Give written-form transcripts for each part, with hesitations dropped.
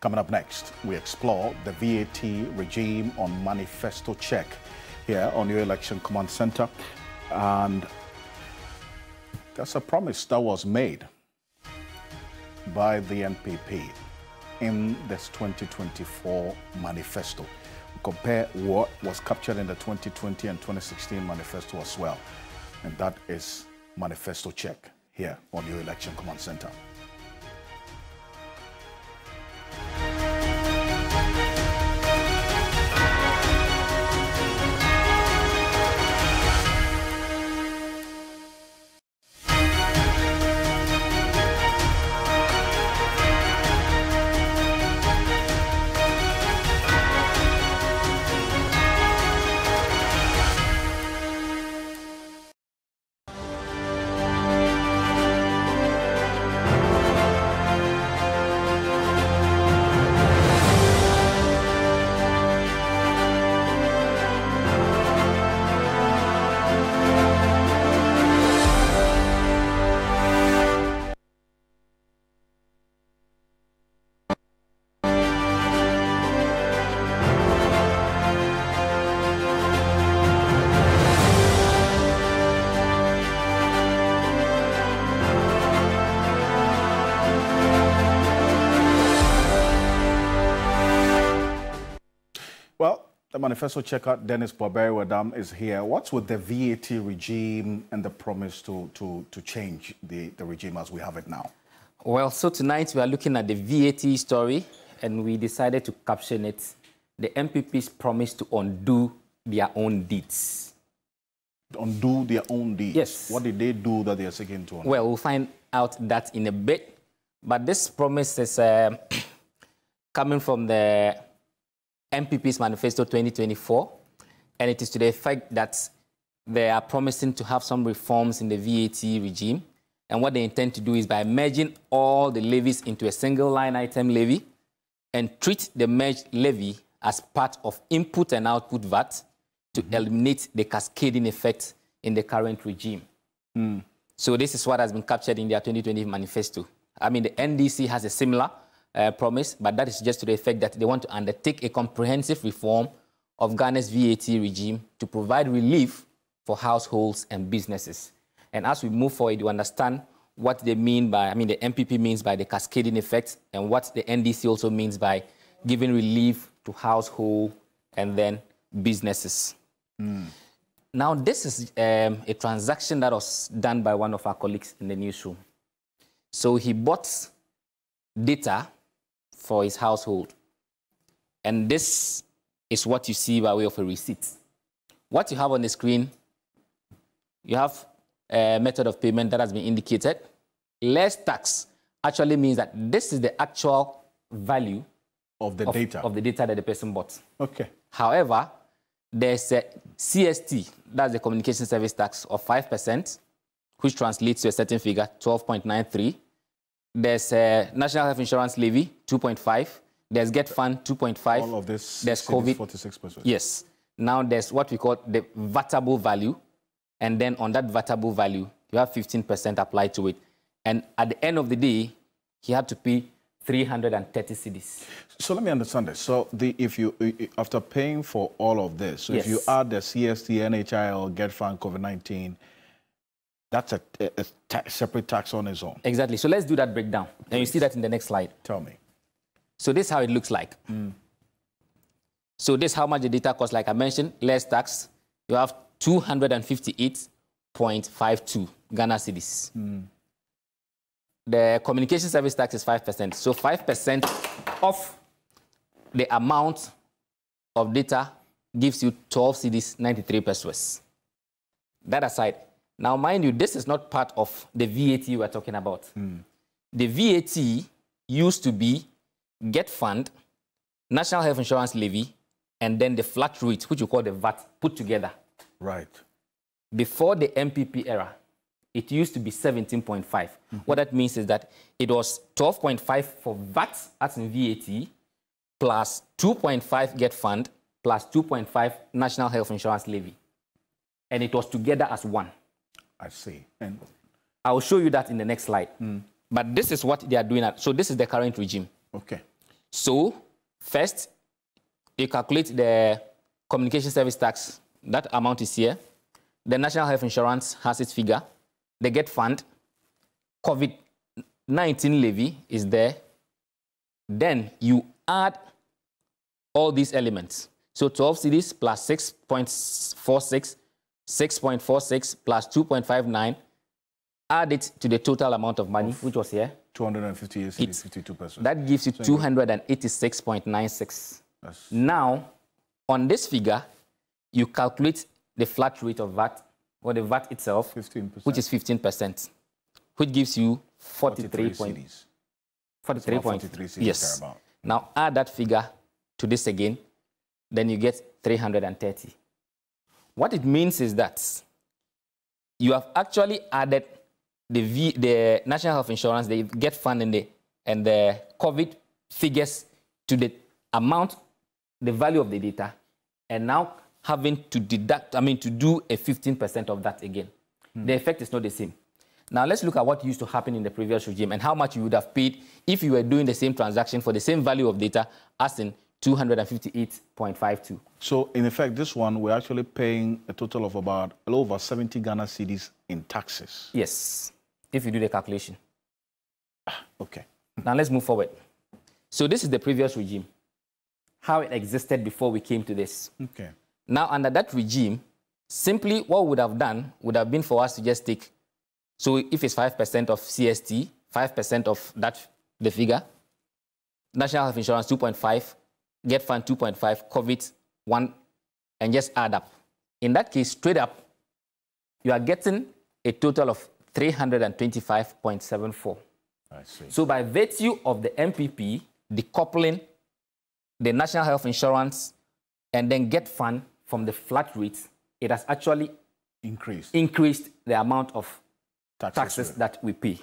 Coming up next, we explore the VAT regime on manifesto check here on your election command center. And that's a promise that was made by the MPP in this 2024 manifesto. Compare what was captured in the 2020 and 2016 manifesto as well. And that is manifesto check here on your election command center. The manifesto checker, Dennis Bobwey Madam, is here. What's with the VAT regime and the promise to change the regime as we have it now? Well, so tonight we are looking at the VAT story, and we decided to caption it, the MPP's promise to undo their own deeds. Undo their own deeds? Yes. What did they do that they are seeking to undo? Well, we'll find out that in a bit. But this promise is coming from the MPP's Manifesto 2024, and it is to the effect that they are promising to have some reforms in the VAT regime, and what they intend to do is by merging all the levies into a single line-item levy and treat the merged levy as part of input and output VAT to eliminate the cascading effect in the current regime. So this is what has been captured in their 2020 manifesto. I mean, the NDC has a similar promise, but that is just to the effect that they want to undertake a comprehensive reform of Ghana's VAT regime to provide relief for households and businesses. And as we move forward, you understand what they mean by, I mean, the MPP means by the cascading effect, and what the NDC also means by giving relief to household and then businesses. Now, this is a transaction that was done by one of our colleagues in the newsroom. So he bought data for his household, and this is what you see by way of a receipt. What you have on the screen, you have a method of payment that has been indicated. Less tax actually means that this is the actual value of the data that the person bought. Okay. However, there's a CST, that's the communication service tax, of 5%, which translates to a certain figure, 12.93. There's a National Health Insurance Levy, 2.5. There's GET Fund, 2.5. All of this, there's COVID, 46%. Yes. Now there's what we call the VATable value. And then on that VATable value, you have 15% applied to it. And at the end of the day, he had to pay 330 cedis. So let me understand this. So if you, after paying for all of this, so yes, if you add the CST, NHIL, GET Fund, COVID-19, that's a separate tax on its own. Exactly. So let's do that breakdown. Please. And you see that in the next slide. Tell me. So this is how it looks like. So this is how much the data costs. Like I mentioned, less tax. You have 258.52 Ghana cedis. The communication service tax is 5%. So 5% of the amount of data gives you 12 cedis, 93 pesos. That aside, now, mind you, this is not part of the VAT we're talking about. The VAT used to be GET Fund, National Health Insurance Levy, and then the flat rate, which you call the VAT, put together. Right. Before the MPP era, it used to be 17.5. What that means is that it was 12.5 for VAT, as in VAT, plus 2.5 GET Fund, plus 2.5 National Health Insurance Levy. And it was together as one. I see. And I'll show you that in the next slide. But this is what they are doing. So this is the current regime. Okay. So first, you calculate the communication service tax. That amount is here. The National Health Insurance has its figure. The GET Fund, COVID-19 levy is there. Then you add all these elements. So 12 cedis plus 6.46, 6.46 plus 2.59, add it to the total amount of money, which was here. 258 cedis, 52%. That gives you 286.96. Yes. Now, on this figure, you calculate the flat rate of VAT, or the VAT itself, 15%. Which is 15%, which gives you 43 cedis. Yes. Now, add that figure to this again, then you get 330. What it means is that you have actually added the National Health Insurance, the GET Fund, and the COVID figures to the amount, the value of the data, and now having to deduct, I mean, to do a 15% of that again. The effect is not the same. Now, let's look at what used to happen in the previous regime and how much you would have paid if you were doing the same transaction for the same value of data as in 258.52. So, in effect, this one, we're actually paying a total of about over 70 Ghana cedis in taxes. Yes, if you do the calculation. Okay. Now, let's move forward. So, this is the previous regime, how it existed before we came to this. Okay. Now, under that regime, simply what we would have done would have been for us to just take, so if it's 5% of CST, 5% of that, the figure, National Health Insurance 2.5, GET Fund 2.5, COVID 1, and just add up. In that case, straight up, you are getting a total of 325.74. I see. So by virtue of the MPP decoupling the National Health Insurance and then GET Fund from the flat rate, it has actually increased the amount of taxes that we pay.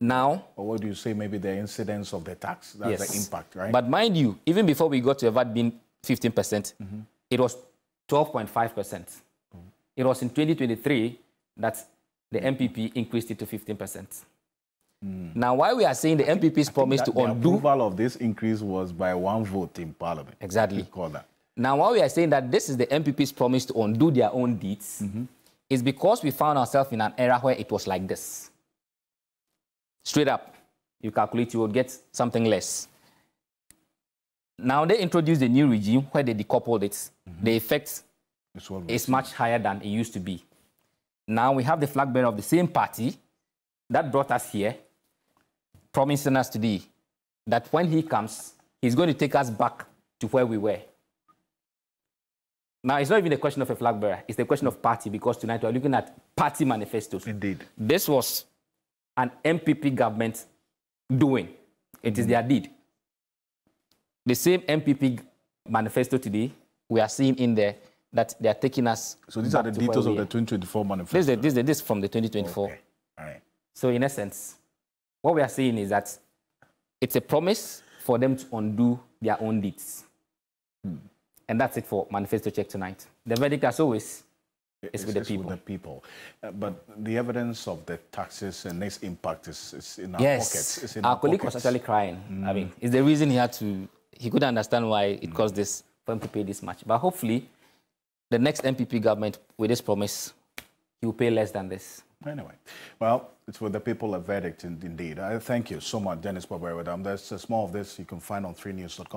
Now, or what do you say, maybe the incidence of the tax, that's the impact, right? But mind you, even before we got to VAT being 15%, it was 12.5%. It was in 2023 that the MPP increased it to 15%. Now, why we are saying the MPP's promise to undo... The approval of this increase was by 1 vote in Parliament. Exactly. Now, why we are saying that this is the MPP's promise to undo their own deeds is because we found ourselves in an era where it was like this. Straight up, you calculate, you will get something less. Now, they introduced a new regime where they decoupled it. The effect is much higher than it used to be. Now, we have the flag bearer of the same party that brought us here, promising us today that when he comes, he's going to take us back to where we were. Now, it's not even a question of a flag bearer. It's the question of party, because tonight we're looking at party manifestos. Indeed. This was an MPP government doing. It is their deed. The same MPP manifesto today, we are seeing in there that they are taking us. So these are the details of the 2024 manifesto? This is from the 2024. Okay. All right. So in essence, what we are saying is that it's a promise for them to undo their own deeds. And that's it for Manifesto Check tonight. The verdict, as always, is with the people. But the evidence of the taxes and its impact is in our pockets. It's in our colleague was actually crying. I mean, it's the reason he couldn't understand why it cost this for him to pay this much. But hopefully, the next MPP government, with this promise, he will pay less than this. Anyway, well, it's with the people a verdict indeed. Thank you so much, Dennis Bobwey Madam. There's more of this you can find on 3news.com.